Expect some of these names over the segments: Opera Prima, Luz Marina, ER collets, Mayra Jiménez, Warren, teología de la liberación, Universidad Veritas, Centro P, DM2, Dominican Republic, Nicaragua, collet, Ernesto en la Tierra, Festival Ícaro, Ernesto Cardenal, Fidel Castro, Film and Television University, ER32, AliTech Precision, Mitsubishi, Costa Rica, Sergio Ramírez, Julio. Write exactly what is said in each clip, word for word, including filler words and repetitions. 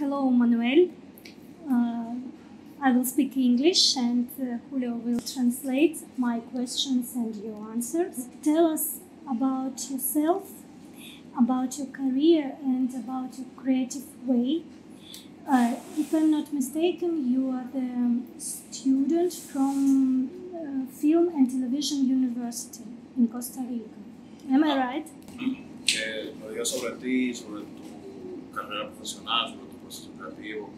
Hello, Manuel. Uh, I will speak English and uh, Julio will translate my questions and your answers. Tell us about yourself, about your career and about your creative way. Uh, if I'm not mistaken, you are the student from uh, Film and Television University in Costa Rica. Am I right? Que me digas sobre ti, sobre tu carrera profesional, sobre tu proceso creativo.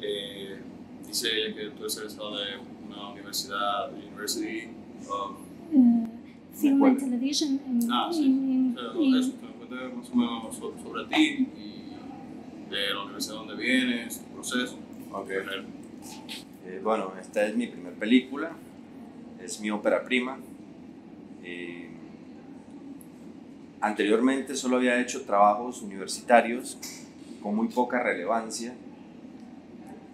Eh, dice ella que tú eres egresada de una universidad, de University of uh, Film and Television. En, ah, sí. En, o sea, en, eso, que me cuentes más o menos sobre, sobre ti y de la universidad donde vienes, tu proceso. Okay. Eh, bueno, esta es mi primera película, es mi ópera prima. Eh, Anteriormente solo había hecho trabajos universitarios con muy poca relevancia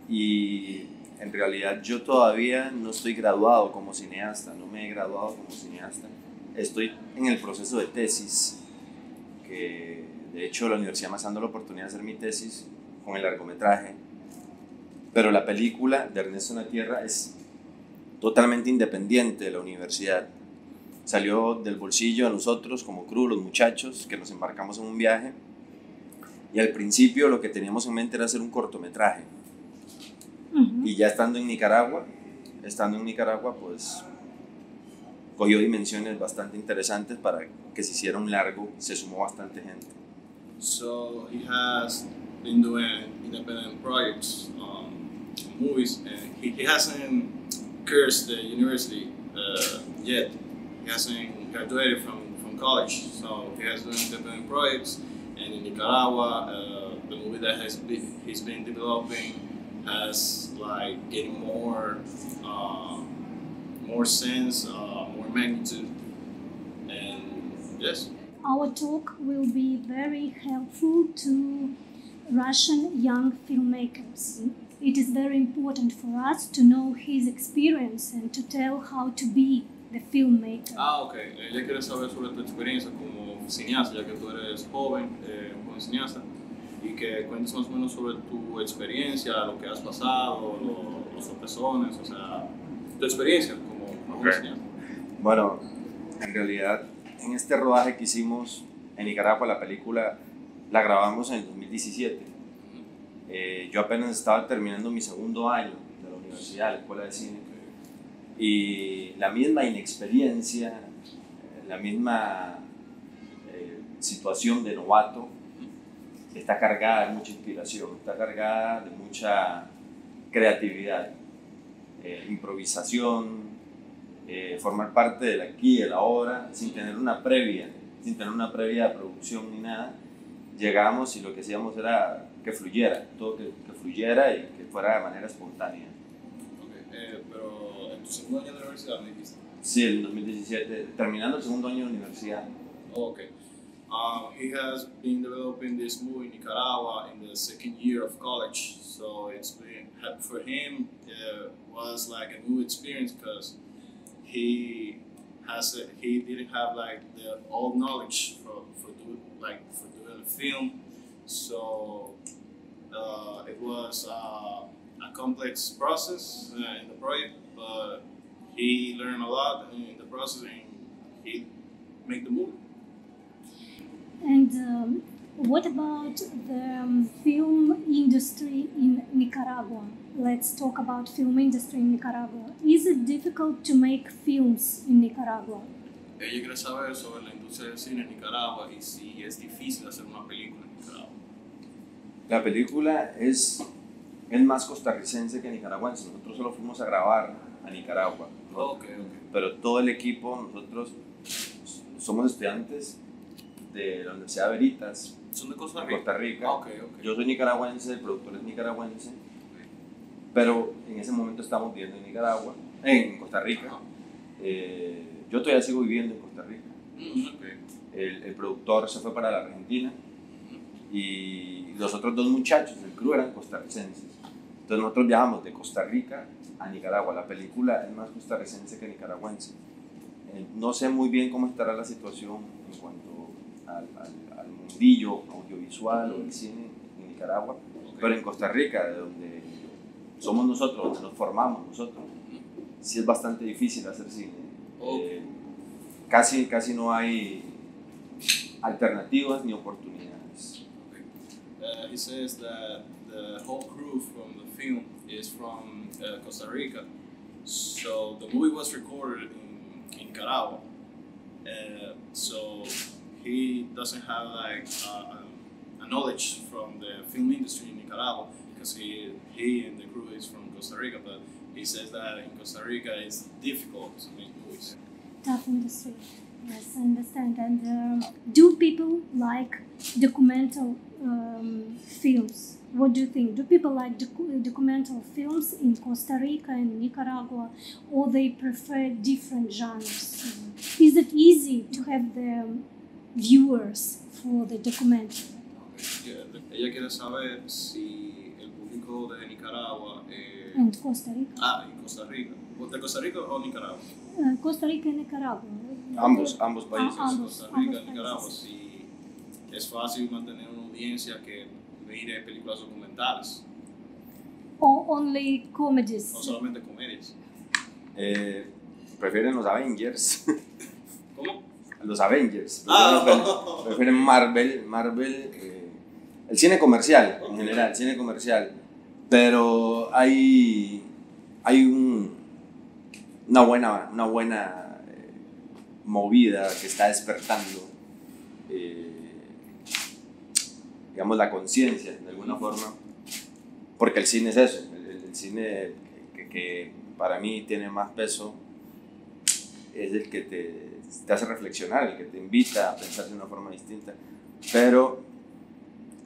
y en realidad yo todavía no estoy graduado como cineasta, no me he graduado como cineasta. Estoy en el proceso de tesis, que de hecho la universidad me está dando la oportunidad de hacer mi tesis con el largometraje, pero la película de Ernesto en la Tierra es totalmente independiente de la universidad. Salió del bolsillo a nosotros como crew, los muchachos, que nos embarcamos en un viaje y al principio lo que teníamos en mente era hacer un cortometraje. Uh-huh. Y ya estando en Nicaragua, estando en Nicaragua pues cogió dimensiones bastante interesantes para que se hiciera un largo, se sumó bastante gente. So he has been doing independent projects, um, movies, and he, he hasn't cursed the university uh, yet. He hasn't graduated from, from college, so he has done different projects, and in Nicaragua, uh, the movie that has been, he's been developing has like getting more, uh, more sense, uh, more magnitude, and yes. Our talk will be very helpful to Russian young filmmakers. It is very important for us to know his experience and to tell how to be the filmmaker. Ah, ok. Ella quiere saber sobre tu experiencia como cineasta, ya que tú eres joven, eh, joven cineasta, y que cuentes más o menos sobre tu experiencia, lo que has pasado, lo, los tropezones, o sea, tu experiencia como, como okay. cineasta. Bueno, en realidad, en este rodaje que hicimos en Nicaragua, la película la grabamos en el dos mil diecisiete. Uh-huh. eh, yo apenas estaba terminando mi segundo año de la universidad, la escuela de cine. Y la misma inexperiencia, la misma eh, situación de novato está cargada de mucha inspiración, está cargada de mucha creatividad, eh, improvisación, eh, formar parte del aquí y el ahora sin tener una previa, sin tener una previa de producción ni nada. Llegamos y lo que hacíamos era que fluyera, todo que, que fluyera y que fuera de manera espontánea. Okay, eh, pero ¿tu segundo año de la universidad me dijiste? Sí, el dos mil diecisiete, terminando el segundo año de la universidad. Ok. Um, he has been developing this movie in Nicaragua in the second year of college, so it's been, for him, it was like a new experience because he has a, he didn't have like the old knowledge for for doing like for doing a film, so uh, it was uh, a complex process uh, in the project. But he learned a lot in the process and he made the movie. And um, what about the um, film industry in Nicaragua? Let's talk about film industry in Nicaragua. Is it difficult to make films in Nicaragua? Ella quiere saber sobre la industria del cine en Nicaragua y si es difícil hacer una película en Nicaragua. La película es... es más costarricense que nicaragüense. Nosotros solo fuimos a grabar a Nicaragua, ¿no? Okay, okay. Pero todo el equipo, nosotros somos estudiantes de la Universidad Veritas. ¿Son de Costa Rica? Costa Rica. Okay, okay. Yo soy nicaragüense, el productor es nicaragüense, okay. Pero en ese momento estamos viviendo en Nicaragua, en Costa Rica. Uh-huh. eh, yo todavía sigo viviendo en Costa Rica. Mm-hmm. Okay. el, el productor se fue para la Argentina. Y los otros dos muchachos del crew eran costarricenses. Entonces nosotros viajamos de Costa Rica a Nicaragua. La película es más costarricense que nicaragüense. No sé muy bien cómo estará la situación en cuanto al, al, al mundillo audiovisual o el cine en Nicaragua, Pero en Costa Rica, de donde somos nosotros, donde nos formamos nosotros, sí es bastante difícil hacer cine. Okay. Eh, casi, casi no hay alternativas ni oportunidades. Okay. Uh, he says that the whole crew from the film is from uh, Costa Rica. So the movie was recorded in, in Nicaragua. Uh, so he doesn't have like uh, a knowledge from the film industry in Nicaragua, because he he and the crew is from Costa Rica, but he says that in Costa Rica it's difficult to make movies. Tough industry, yes, I understand. And uh, do people like documental um, films? What do you think? Do people like docu documental films in Costa Rica and Nicaragua, or they prefer different genres? Mm-hmm. Is it easy to have the viewers for the documentary? Ella quiere saber si el público de Nicaragua eh, en Costa Rica. Ah, en Costa Rica. ¿De Costa Rica o Nicaragua? Uh, Costa Rica y Nicaragua. Ambos, ambos países. Ah, ambos, Costa Rica y Nicaragua. Si es fácil mantener una audiencia que mire películas documentales. O only comedies. O solamente comedias. Eh, prefieren los Avengers. ¿Cómo? Los Avengers. Ah, prefieren, no. prefieren Marvel, Marvel. Eh, El cine comercial, en general, el cine comercial, pero hay, hay un, una buena, una buena eh, movida que está despertando, eh, digamos, la conciencia, de alguna forma, porque el cine es eso, el, el cine que, que para mí tiene más peso es el que te, te hace reflexionar, el que te invita a pensar de una forma distinta, pero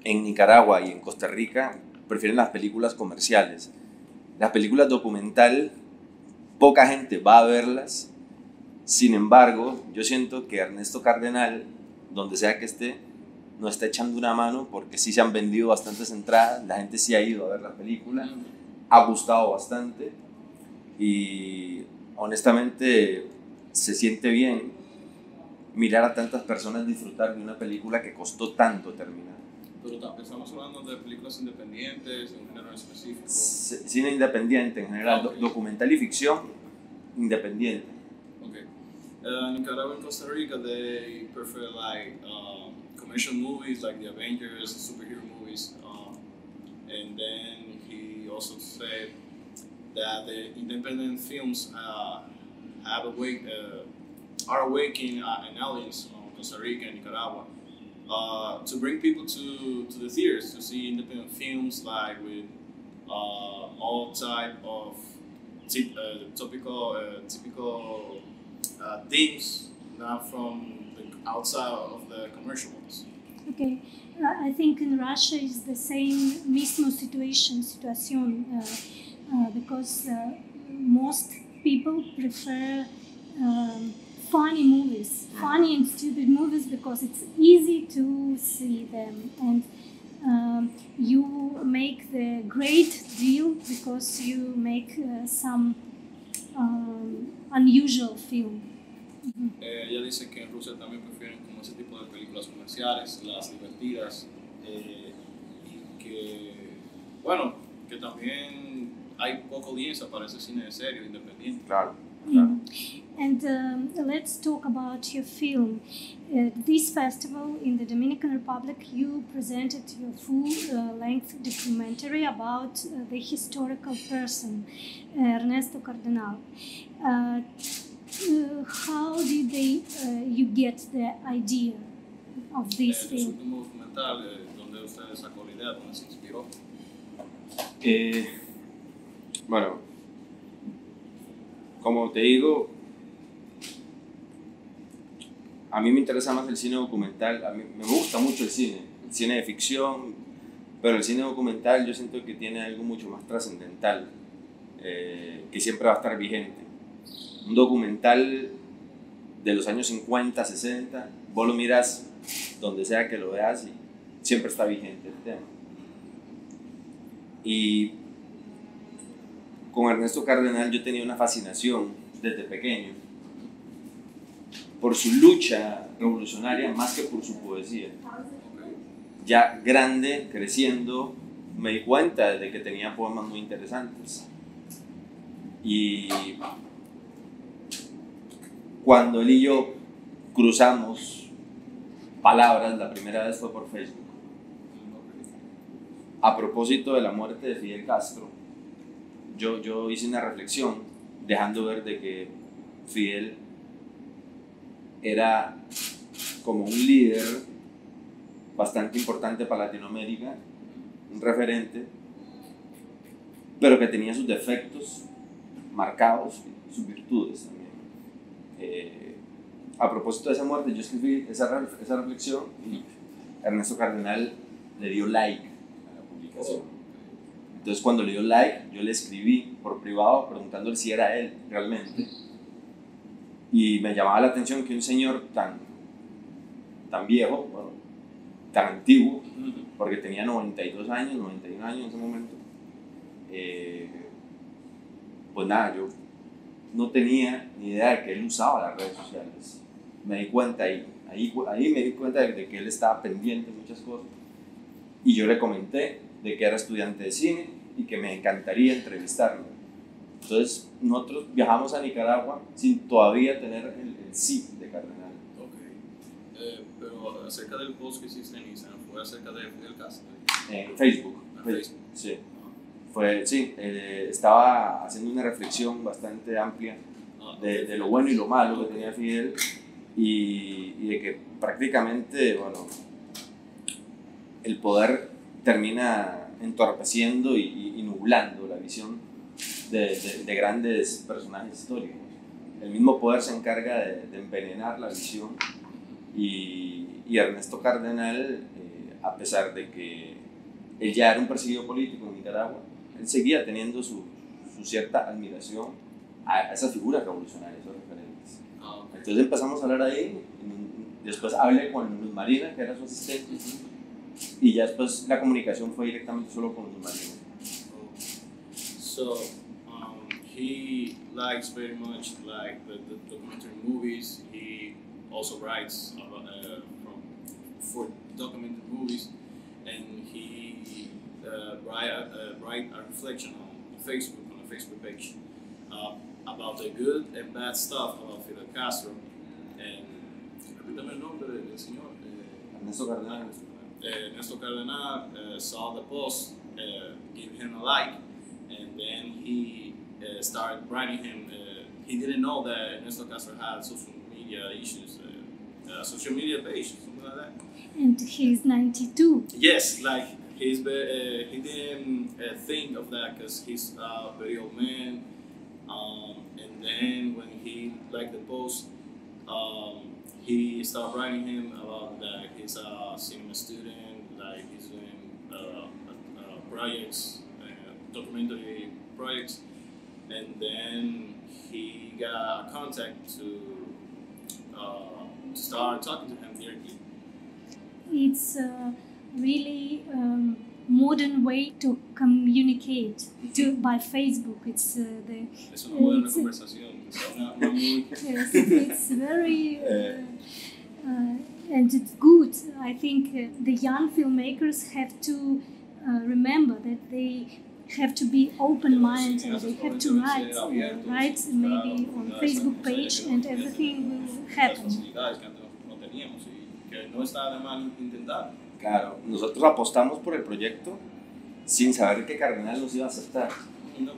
en Nicaragua y en Costa Rica prefieren las películas comerciales. Las películas documental, poca gente va a verlas. Sin embargo, yo siento que Ernesto Cardenal, donde sea que esté, nos está echando una mano porque sí se han vendido bastantes entradas, la gente sí ha ido a ver la película, ha gustado bastante y honestamente se siente bien mirar a tantas personas disfrutar de una película que costó tanto terminar. Pero estamos hablando de películas independientes, en género específico. Cine independiente en general, okay. Documental y ficción independiente. Okay. Uh, Nicaragua and Costa Rica, they prefer like um, commercial movies like the Avengers, superhero movies, um, and then he also said that the independent films uh, have awake, uh, are awakening uh, an audience on Costa Rica and Nicaragua. Uh, to bring people to, to the theaters to see independent films like with uh, all type of uh, topical, uh, typical uh, themes, not from the outside of the commercial ones. Okay, uh, I think in Russia is the same mismo situation, situation uh, uh, because uh, most people prefer um, funny movies, funny and stupid movies, because it's easy to see them, and um, you make the great deal because you make uh, some um, unusual film. Mm-hmm. eh, ella dice que en Rusia también prefieren como ese tipo de películas comerciales, las divertidas, eh, y que bueno, que también hay poca audiencia para ese cine de serio independiente. Claro. Mm. And um, let's talk about your film. Uh, this festival in the Dominican Republic, you presented your full-length uh, documentary about uh, the historical person, uh, Ernesto Cardenal. Uh, uh, how did they, uh, you get the idea of this film? Eh, bueno. Como te digo, a mí me interesa más el cine documental, a mí me gusta mucho el cine, el cine de ficción, pero el cine documental yo siento que tiene algo mucho más trascendental, eh, que siempre va a estar vigente. Un documental de los años cincuenta, sesenta, vos lo miras donde sea que lo veas y siempre está vigente el tema. Y con Ernesto Cardenal yo tenía una fascinación desde pequeño por su lucha revolucionaria más que por su poesía. Ya grande, creciendo, me di cuenta de que tenía poemas muy interesantes. Y cuando él y yo cruzamos palabras, la primera vez fue por Facebook, a propósito de la muerte de Fidel Castro, yo, yo hice una reflexión dejando ver de que Fidel era como un líder bastante importante para Latinoamérica, un referente, pero que tenía sus defectos marcados, sus virtudes también. Eh, a propósito de esa muerte, yo escribí esa, esa reflexión y Ernesto Cardenal le dio like a la publicación. Entonces cuando le dio like, yo le escribí por privado preguntándole si era él realmente. Y me llamaba la atención que un señor tan, tan viejo, bueno, tan antiguo, porque tenía noventa y dos años, noventa y un años en ese momento, eh, pues nada, yo no tenía ni idea de que él usaba las redes sociales. Me di cuenta ahí, ahí, ahí me di cuenta de, de que él estaba pendiente de muchas cosas. Y yo le comenté de que era estudiante de cine y que me encantaría entrevistarlo. Entonces, nosotros viajamos a Nicaragua sin todavía tener el, el sí de Cardenal. Ok. Eh, pero acerca del post que hiciste en Instagram, ¿fue acerca de Fidel Castro? En Facebook. En Facebook. Sí. Fue, sí, eh, estaba haciendo una reflexión bastante amplia de, de lo bueno y lo malo que tenía Fidel y, y de que prácticamente, bueno, el poder termina entorpeciendo y, y nublando la visión de, de, de grandes personajes históricos. El mismo poder se encarga de, de envenenar la visión y, y Ernesto Cardenal, eh, a pesar de que él ya era un perseguido político en Nicaragua, él seguía teniendo su, su cierta admiración a esas figuras revolucionarias, esos referentes. Oh, okay. Entonces empezamos a hablar ahí, después hablé con Luz Marina, que era su asistente, y ya después la comunicación fue directamente solo con Luz Marina. So, um, he likes very much like the, the documentary movies. He also writes about, uh, from, for documentary movies, and he Uh, write, uh, write a reflection on Facebook, on a Facebook page, uh, about the good and bad stuff about Fidel Castro. And repítame el nombre del señor. Eh, Ernesto Cardenal. Eh, Ernesto Cardenal uh, saw the post, uh, gave him a like, and then he uh, started writing him. Uh, he didn't know that Ernesto Castro had social media issues, uh, uh, social media page, something like that. And he's ninety-two. Yes, like. He's, uh, he didn't uh, think of that because he's a very old man. Um, and then when he liked the post, um, he started writing him about that he's a cinema student, like he's doing uh, uh, projects, uh, documentary projects. And then he got a contact to uh, start talking to him directly. It's. Uh... really um, modern way to communicate to, by Facebook. It's uh, the it's, yes, it's very uh, uh, and it's good. I think uh, the young filmmakers have to uh, remember that they have to be open-minded and they have to write, uh, write maybe on Facebook page and everything will happen. Claro, nosotros apostamos por el proyecto sin saber que Cardenal nos iba a aceptar.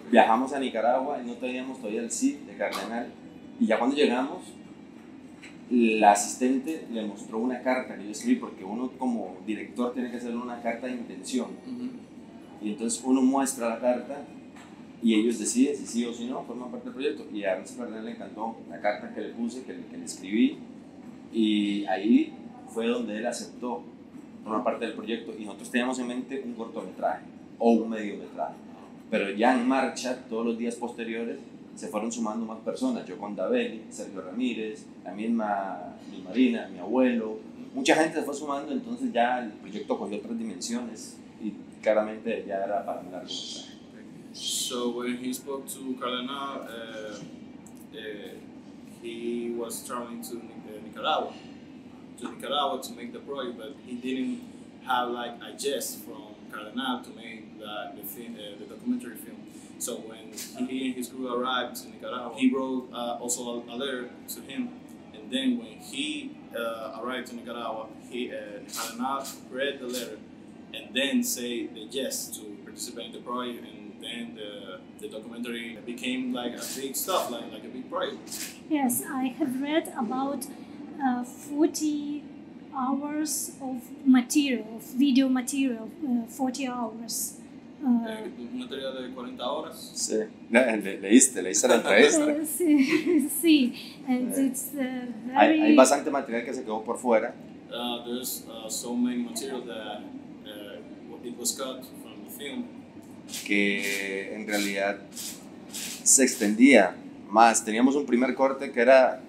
Viajamos a Nicaragua y no teníamos todavía el sí de Cardenal. Y ya cuando llegamos, la asistente le mostró una carta que yo escribí, porque uno como director tiene que hacerle una carta de intención. Uh-huh. Y entonces uno muestra la carta y ellos deciden si sí o si no, forman parte del proyecto. Y a Ernesto Cardenal le encantó la carta que le puse, que le, que le escribí. Y ahí fue donde él aceptó formar parte del proyecto, y nosotros teníamos en mente un cortometraje o un mediometraje, pero ya en marcha, todos los días posteriores se fueron sumando más personas, yo con Dabeli, Sergio Ramírez, la misma mi Marina, mi abuelo, mucha gente se fue sumando, entonces ya el proyecto cogió otras dimensiones y claramente ya era para un largometraje. So when he spoke to Cardenal, uh, uh, he was traveling to Nicaragua. to Nicaragua to make the project, but he didn't have like a jest from Cardenal to make the, the, film, uh, the documentary film. So when he and his crew arrived in Nicaragua, he wrote uh, also a letter to him. And then when he uh, arrived in Nicaragua, he, uh, Cardenal read the letter and then said the yes to participate in the project. And then the, the documentary became like a big stuff, like, like a big project. Yes, I have read about uh, forty hours of material, of video material, uh, forty hours. ¿Un material de cuarenta horas? Sí, leíste, leíste la entrevista. Sí, and it's uh, very... Hay bastante material que se quedó por fuera. Uh, there's uh, so many material that uh, it was cut from the film. Que en realidad se extendía más. Teníamos un primer corte que era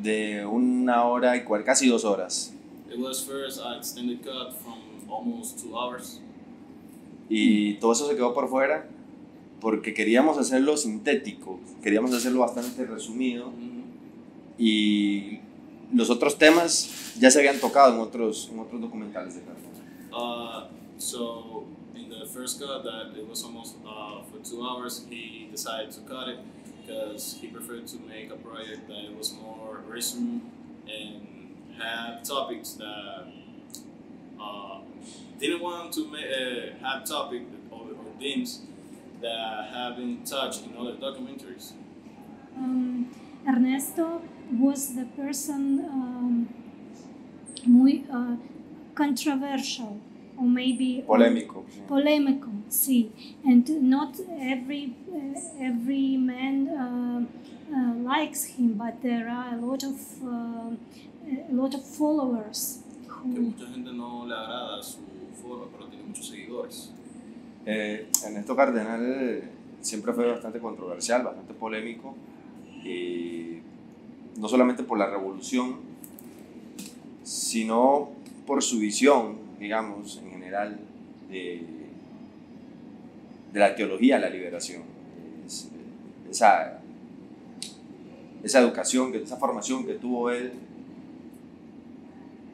de una hora y cuarenta, casi dos horas. It was first an extended cut from almost two hours. Y todo eso se quedó por fuera porque queríamos hacerlo sintético, queríamos hacerlo bastante resumido. Mm-hmm. Y los otros temas ya se habían tocado en otros, en otros documentales de Cardenal. Uh, so in the first cut, that it was almost uh, for two hours, he decided to cut it because he preferred to make a project that was more resumed and have topics that uh, didn't want to ma uh, have topics or, or themes that have been touched in other documentaries. Um, Ernesto was the person um, muy uh, controversial. Or maybe polemico. Yeah. Polemico, see, sí. And not every uh, every man uh, uh, likes him, but there are a lot of uh, a lot of followers. Que mucha gente no le agrada su forma, pero tiene muchos seguidores. Eh, Ernesto Cardenal siempre fue bastante controversial, bastante polémico, y no solamente por la revolución, sino por su visión, digamos, en general, de, de la teología de la liberación, es, esa, esa educación, que, esa formación que tuvo él,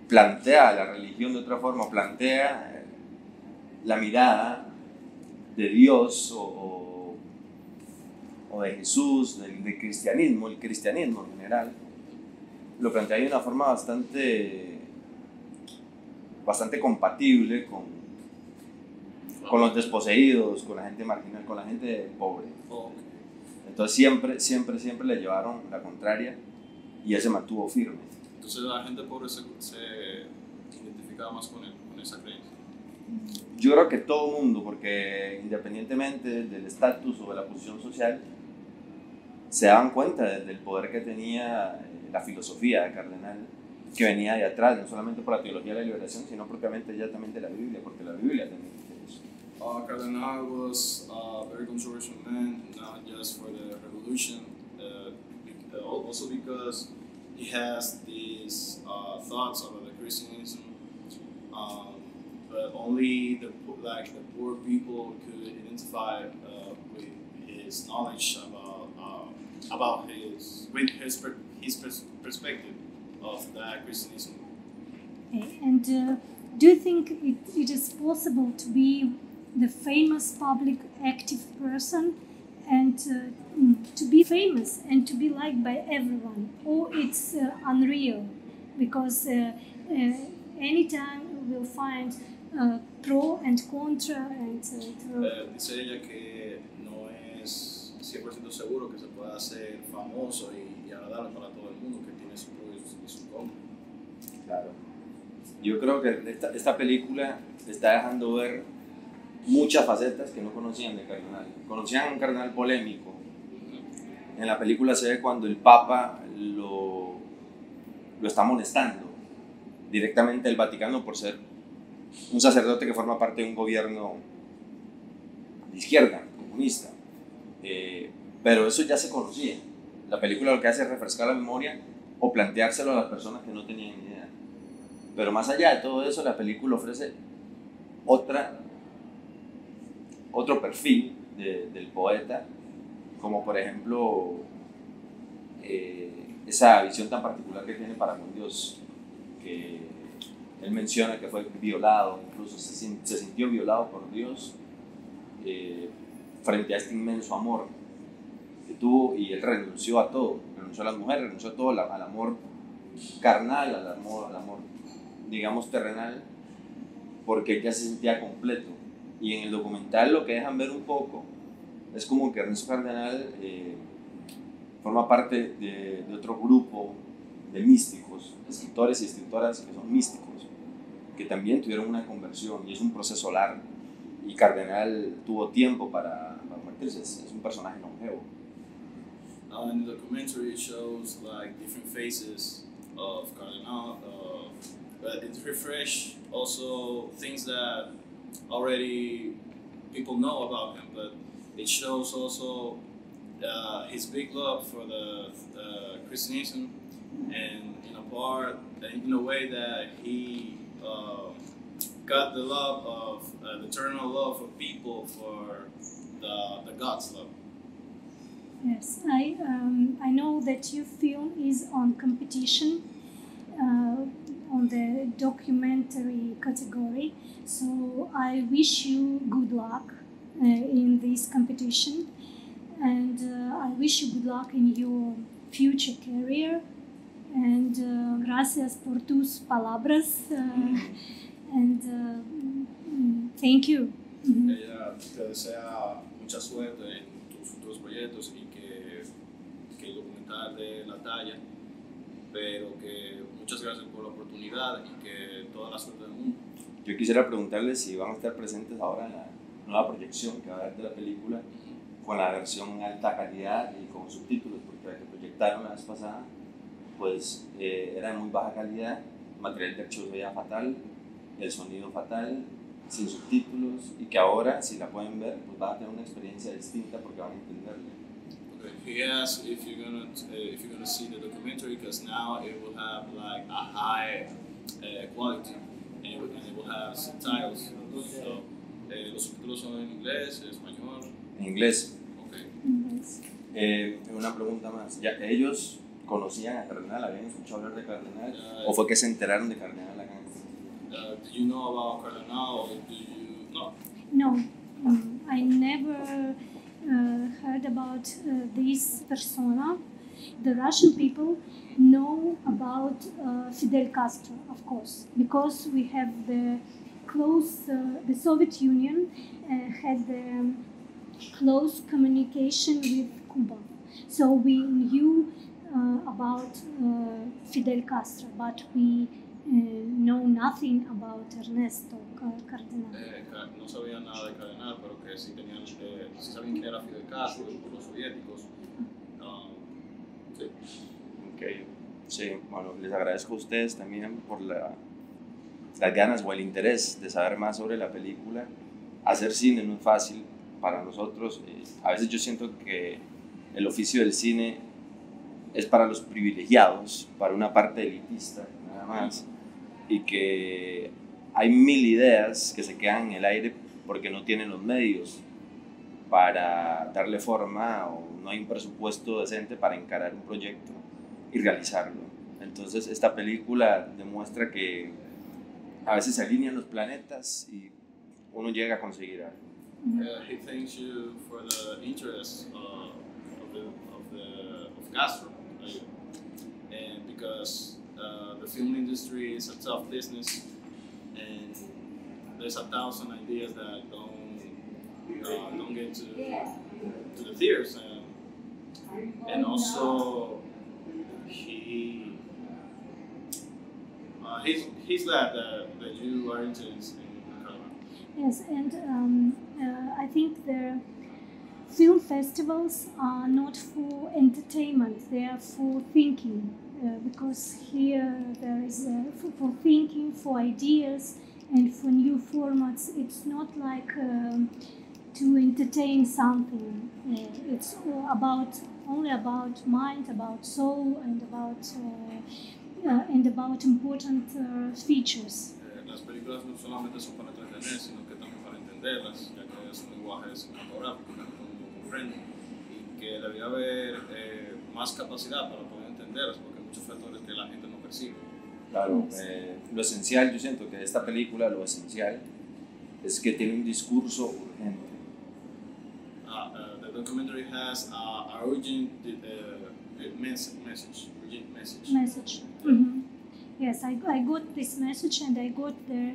plantea la religión de otra forma, plantea la mirada de Dios o, o de Jesús, del, del cristianismo, el cristianismo en general, lo plantea de una forma bastante... bastante compatible con, con los desposeídos, con la gente marginal, con la gente pobre. Entonces siempre, siempre, siempre le llevaron la contraria y él se mantuvo firme. Entonces la gente pobre se, se identificaba más con, el, con esa creencia. Yo creo que todo el mundo, porque independientemente del estatus o de la posición social, se daban cuenta del poder que tenía la filosofía de Cardenal, que venía de atrás, no solamente por la teología de la liberación, sino propiamente ya también de la Biblia, porque la Biblia también dice eso. Uh, Cardenal was a very controversial man, not just for the revolution, uh, also because he has these uh, thoughts about the Christianism, um, but only the like the poor people could identify uh, with his knowledge about uh, about his with his his pers perspective. Of that Christianism. Okay. And uh, do you think it, it is possible to be the famous public active person and uh, to be famous and to be liked by everyone, or it's uh, unreal? Because uh, uh, anytime we'll find uh, pro and contra and uh, uh, dice ella que no es cien por ciento seguro que se pueda hacer famoso y, y agradable para todo el mundo, que tiene su Claro. Yo creo que esta, esta película está dejando ver muchas facetas que no conocían de Cardenal. Conocían a un Cardenal polémico. En la película se ve cuando el Papa lo, lo está molestando directamente el Vaticano por ser un sacerdote que forma parte de un gobierno de izquierda, comunista. Eh, pero eso ya se conocía. La película lo que hace es refrescar la memoria o planteárselo a las personas que no tenían idea. Pero más allá de todo eso, la película ofrece otra, otro perfil de, del poeta, como por ejemplo eh, esa visión tan particular que tiene para con Dios, que Él menciona que fue violado, incluso se, se sintió violado por Dios eh, frente a este inmenso amor que tuvo, y él renunció a todo, renunció a las mujeres, renunció a todo, la, al amor carnal, al amor, al amor, digamos, terrenal, porque él ya se sentía completo. Y en el documental lo que dejan ver un poco es como que Ernesto Cardenal eh, forma parte de, de otro grupo de místicos, escritores y escritoras que son místicos, que también tuvieron una conversión, y es un proceso largo, y Cardenal tuvo tiempo para convertirse. Es un personaje longevo. Uh, in the documentary, it shows like different phases of Cardinal, uh, but it refresh also things that already people know about him, but it shows also uh, his big love for the, the Christianism, and in a part, in a way that he uh, got the love of uh, the eternal love of people for the, the God's love. Yes, I um, I know that your film is on competition, uh, on the documentary category. So I wish you good luck uh, in this competition, and uh, I wish you good luck in your future career. And uh, gracias por tus palabras, uh, and uh, thank you. Mm-hmm. Ella te desea mucha suerte en tus futuros proyectos, y que, que el documental de la talla, pero que muchas gracias por la oportunidad y que toda la suerte del mundo. Yo quisiera preguntarles si van a estar presentes ahora en la nueva proyección que va a haber de la película, con la versión en alta calidad y con subtítulos, porque la que proyectaron la vez pasada pues eh, era de muy baja calidad, el material de archivo era fatal, el sonido fatal, sin subtítulos, y que ahora, si la pueden ver, pues van a tener una experiencia distinta porque van a entenderla. Okay, he asked if you're gonna uh, if you're gonna see the documentary, because now it will have like a high uh, quality, and it will, and it will have subtitles. So, eh, los subtítulos son en inglés, en español. En inglés. Okay. Inglés. Eh, una pregunta más. ¿Ya ellos conocían a Cardenal? ¿Habían escuchado hablar de Cardenal? Uh, ¿O fue que se enteraron de Cardenal acá? Uh, do you know about Cardenal? Do you know? No, um, I never uh, heard about uh, this persona. The Russian people know about uh, Fidel Castro, of course, because we have the close, uh, the Soviet Union uh, had the close communication with Cuba, so we knew uh, about uh, Fidel Castro, but we Uh, know nothing about Ernesto Cardenal. Eh, no sabían nada de Cardenal, pero que sí tenían, eh, sí sabían quién era Fidel Castro por los soviéticos. Um, sí. Okay. Sí, bueno, les agradezco a ustedes también por la, las ganas o el interés de saber más sobre la película. Hacer cine no es fácil para nosotros. Eh, a veces yo siento que el oficio del cine es para los privilegiados, para una parte elitista, nada más. Y que hay mil ideas que se quedan en el aire porque no tienen los medios para darle forma, o no hay un presupuesto decente para encarar un proyecto y realizarlo. Entonces esta película demuestra que a veces se alinean los planetas y uno llega a conseguir algo. Uh, he thanks you for the interest uh, of, the, of, the, of Castro, right? And because Uh, the film industry is a tough business, and there's a thousand ideas that don't uh, don't get to to the theaters, and, and also he uh, he's he's glad that, that you are into this in Nicaragua. Yes, and um, uh, I think the film festivals are not for entertainment; they are for thinking. Uh, because here there is uh, for, for thinking, for ideas, and for new formats. It's not like um, to entertain something. Uh, it's all about only about mind, about soul, and about uh, uh, and about important uh, features. Las películas no solamente son para entretener, sino que también para entenderlas, ya que es un lenguaje cinematográfico que no comprende, y que debería haber más capacidad para poder entenderlas. Muchos factores que la gente no percibe. Claro, eh, lo esencial, yo siento que de esta película lo esencial es que tiene un discurso urgente. Uh, uh, the documentary has uh, an urgent uh, message. Urgent message. Message. Mm-hmm. Yes, I, I got this message and I got there,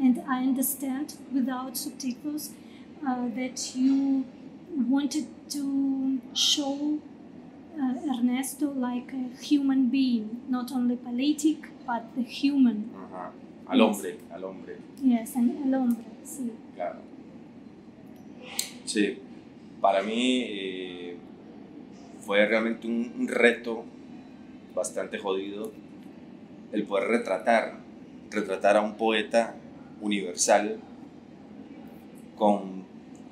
and I understand without subtitles uh, that you wanted to show Uh, Ernesto like a human being, not only politic, but the human. Ajá. Al hombre, yes. al hombre. Yes, and al hombre, sí. Claro. Sí, para mí eh, fue realmente un, un reto bastante jodido el poder retratar, retratar a un poeta universal con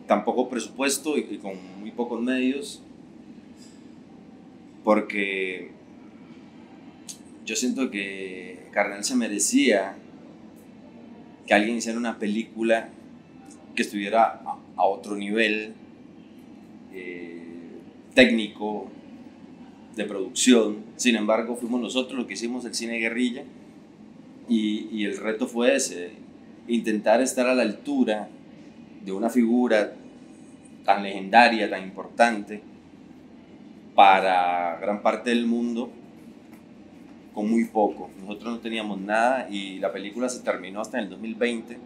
tan poco presupuesto y, y con muy pocos medios. Porque yo siento que Cardenal se merecía que alguien hiciera una película que estuviera a, a otro nivel eh, técnico, de producción. Sin embargo, fuimos nosotros los que hicimos el cine guerrilla y, y el reto fue ese, intentar estar a la altura de una figura tan legendaria, tan importante, para gran parte del mundo, con muy poco. Nosotros no teníamos nada y la película se terminó hasta en el dos mil veinte,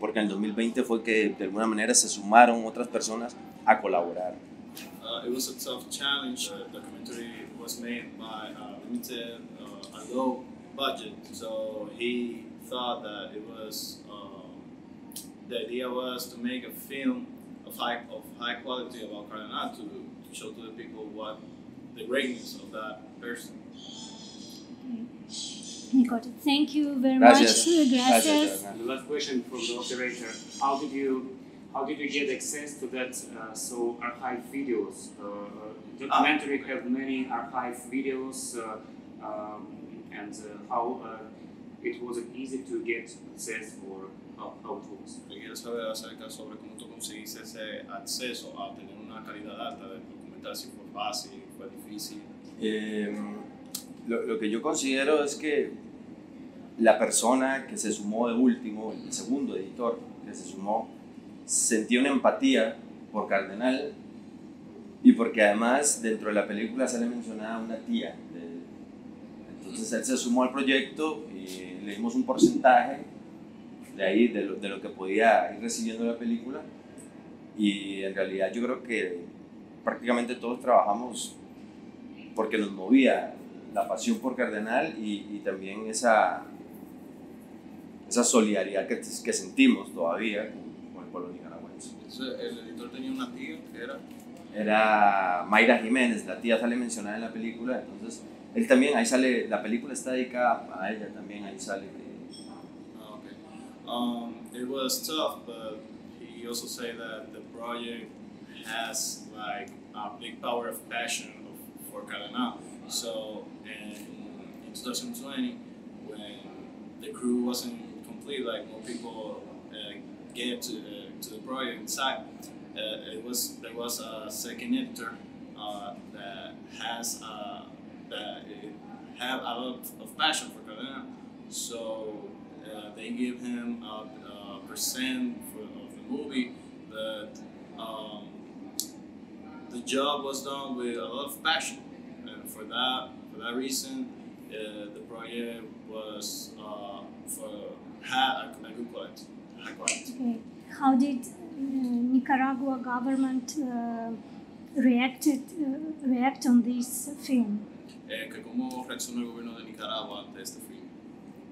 porque en el dos mil veinte fue que de alguna manera se sumaron otras personas a colaborar. Uh, it was a tough challenge. The documentary was made by a limited, uh, a low budget, so he thought that it was uh, the idea was to make a film of high of high quality about Cardenal, to show to the people what the greatness of that person. Okay. Got it. Thank you very Gracias. much. Gracias. Gracias. The last question from the operator: How did you, how did you get access to that? Uh, so archive videos. Uh, documentary ah. have many archive videos, uh, um, and uh, how uh, it wasn't easy to get access for. Yo quiero saber acerca sobre cómo tú conseguiste ese acceso a tener una calidad alta de documental, si fue fácil, fue difícil. Eh, lo, lo que yo considero es que la persona que se sumó de último, el segundo editor que se sumó, sentía una empatía por Cardenal y porque además dentro de la película sale mencionada una tía. De, entonces él se sumó al proyecto y le dimos un porcentaje de ahí, de lo, de lo que podía ir recibiendo la película, y en realidad yo creo que prácticamente todos trabajamos porque nos movía la pasión por Cardenal y, y también esa, esa solidaridad que, que sentimos todavía con, con el pueblo nicaragüense. ¿El editor tenía una tía que era? Era Mayra Jiménez, la tía sale mencionada en la película, entonces él también, ahí sale, la película está dedicada a ella también, ahí sale. Um, it was tough, but he also said that the project has like a big power of passion of, for Cardenal. So in, in twenty twenty, when the crew wasn't complete, like more people uh, gave to, uh, to the project inside, uh, it was, there was a second editor uh, that has uh, that it had a lot of passion for Cardenal. So. Uh, they give him a, a percent for, of the movie, but um, the job was done with a lot of passion, and for that for that reason, uh, the project was uh, for had a, a good quality. Okay. How did uh, Nicaragua government uh, reacted uh, react on this film? Eh, que cómo reaccionó el gobierno de Nicaragua ante este film.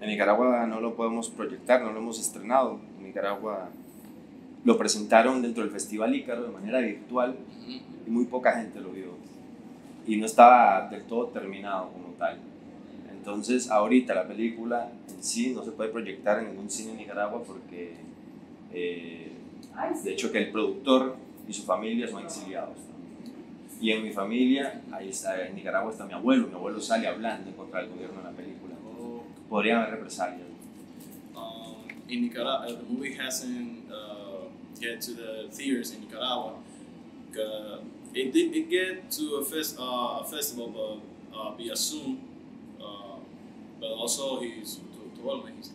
En Nicaragua no lo podemos proyectar, no lo hemos estrenado. En Nicaragua lo presentaron dentro del Festival Ícaro de manera virtual y muy poca gente lo vio. Y no estaba del todo terminado como tal. Entonces ahorita la película en sí no se puede proyectar en ningún cine en Nicaragua porque eh, de hecho que el productor y su familia son exiliados. Y en mi familia, ahí está, en Nicaragua está mi abuelo, mi abuelo sale hablando contra el gobierno en la película. Podrían haber represalias. Um, in Nicaragua, the movie hasn't uh, get to the theaters in Nicaragua. Uh, it did it get to a, fest, uh, a festival, but uh, be assumed uh, but also his, tu, tu abuelo me dijiste.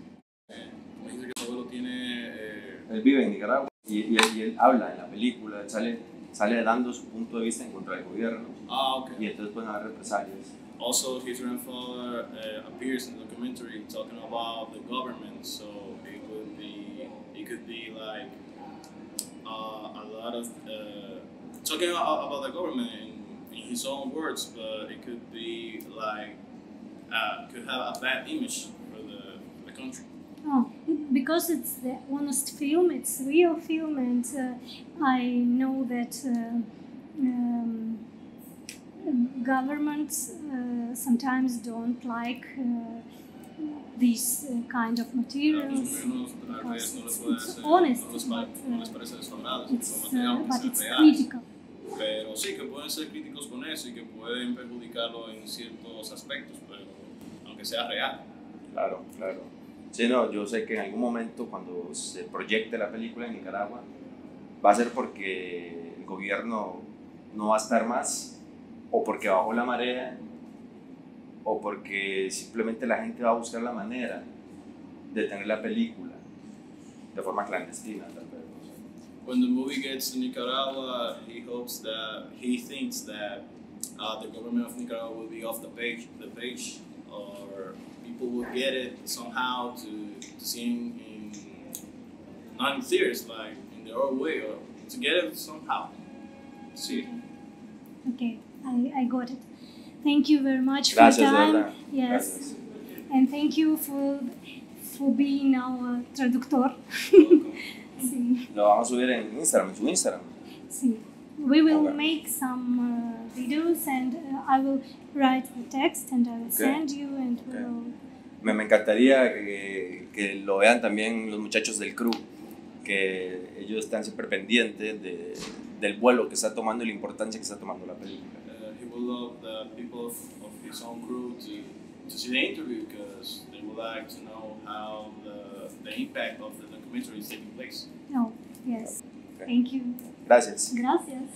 Eh, me dijiste que tu abuelo tiene... Eh... Él vive en Nicaragua y, y, y él habla en la película, sale, sale dando su punto de vista en contra del gobierno. Ah, okay. Y entonces pueden haber represalias. Also, his grandfather uh, appears in the documentary talking about the government, so it would be, it could be like uh, a lot of uh, talking about, about the government in, in his own words, but it could be like uh, could have a bad image for the, the country. Oh, because it's the honest film, it's real film, and uh, I know that. Uh, um, Governments uh, sometimes don't like uh, these uh, kind of materials. Because it's, it's honest, but, uh, it's, uh, but it's critical. Pero sí que pueden ser críticos con eso y que pueden perjudicarlo en ciertos aspectos, pero aunque sea real. Claro, claro. Sí, no, yo sé que en algún momento cuando se proyecte la película en Nicaragua va a ser porque el gobierno no va a estar más. O porque bajó la marea, o porque simplemente la gente va a buscar la manera de tener la película de forma clandestina, tal vez. When the movie gets to Nicaragua, he hopes that he thinks that uh, the government of Nicaragua will be off the page, the page, or people will get it somehow to, to see him in not in theaters, like in their own way, or to get it somehow. See. Okay. I, I got it. Thank you very much Gracias, for your time. Laura. Yes. Gracias. And thank you for, for being our traductor. Sí. Lo vamos a subir en Instagram, en su Instagram. Sí. We will okay. make some uh, videos and uh, I will write the text and I will okay. send you and okay. we'll... Me, me encantaría que, que lo vean también los muchachos del crew, que ellos están siempre pendientes de... del vuelo que está tomando y la importancia que está tomando la película. Uh, he will love the people of, of his own crew to, to see the interview because they would like to know how the, the impact of the documentary is taking place. No, yes. Okay. Thank you. Gracias. Gracias.